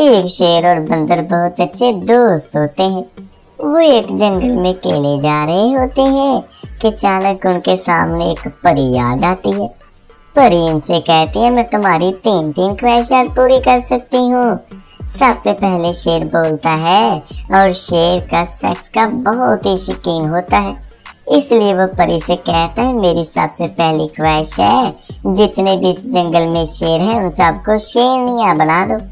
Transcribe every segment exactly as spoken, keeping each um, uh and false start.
एक शेर और बंदर बहुत अच्छे दोस्त होते हैं। वो एक जंगल में अकेले जा रहे होते हैं कि अचानक उनके सामने एक परी याद आती है। परी इनसे कहती है, मैं तुम्हारी तीन तीन ख्वाहिशात पूरी कर सकती हूँ। सबसे पहले शेर बोलता है और शेर का सेक्स का बहुत ही शौकीन होता है, इसलिए वो परी से कहता है, मेरी सबसे पहली ख्वाहिश है जितने भी इस जंगल में शेर हैं उन सबको शेरनियाँ बना दो।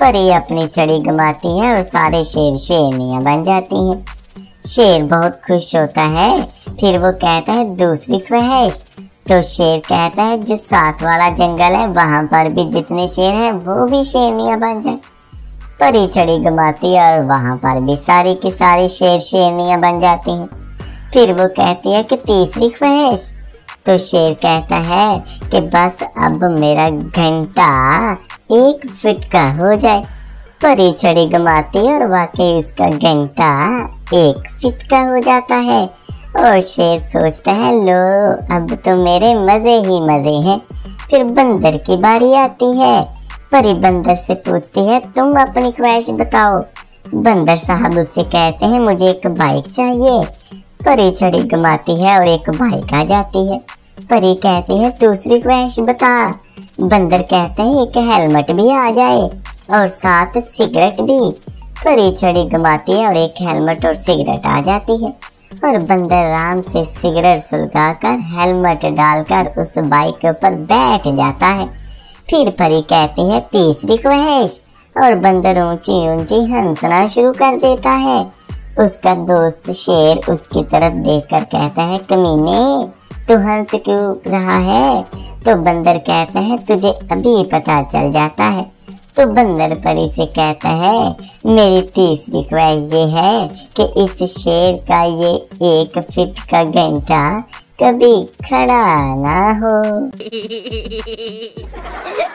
परी अपनी छड़ी घुमाती है और सारे शेर शेरनियां बन जाती हैं। शेर बहुत खुश होता है। फिर वो कहता है, दूसरी ख्वाहिश? तो शेर कहता है, जो साथ वाला जंगल है वहां पर भी जितने शेर हैं वो भी शेरनियां बन जाए। परी छड़ी घुमाती है और वहां पर भी सारी की सारी शेर शेरनियां बन जाती हैं। फिर वो कहती है कि तीसरी ख्वाहिश? तो शेर कहता है कि बस अब मेरा घंटा एक फिट का हो जाए। परी छड़ी घुमाती और वाकई उसका घंटा एक फिट का हो जाता है। और शेर सोचता है, लो अब तो मेरे मजे ही मजे हैं। फिर बंदर की बारी आती है। परी बंदर से पूछती है, तुम अपनी ख्वाहिश बताओ। बंदर साहब उससे कहते हैं, मुझे एक बाइक चाहिए। परी छड़ी घुमाती है और एक बाइक आ जाती है। परी कहती है, दूसरी ख्वाहिश बता। बंदर कहते हैं, एक हेलमेट भी आ जाए और साथ सिगरेट भी। परी छड़ी घुमाती है और एक हेलमेट और सिगरेट आ जाती है। और बंदर आराम से सिगरेट सुलगाकर हेलमेट डालकर उस बाइक के ऊपर बैठ जाता है। फिर परी कहती है, तीसरी ख्वाहिश? और बंदर ऊंची ऊंची हंसना शुरू कर देता है। उसका दोस्त शेर उसकी तरफ देखकर कहता है, कमीने तू हंस क्यों रहा है? तो बंदर कहता है, तुझे अभी पता चल जाता है। तो बंदर परी से कहता है, मेरी तीसरी ख्वाहिश ये है कि इस शेर का ये एक फिट का घंटा कभी खड़ा ना हो।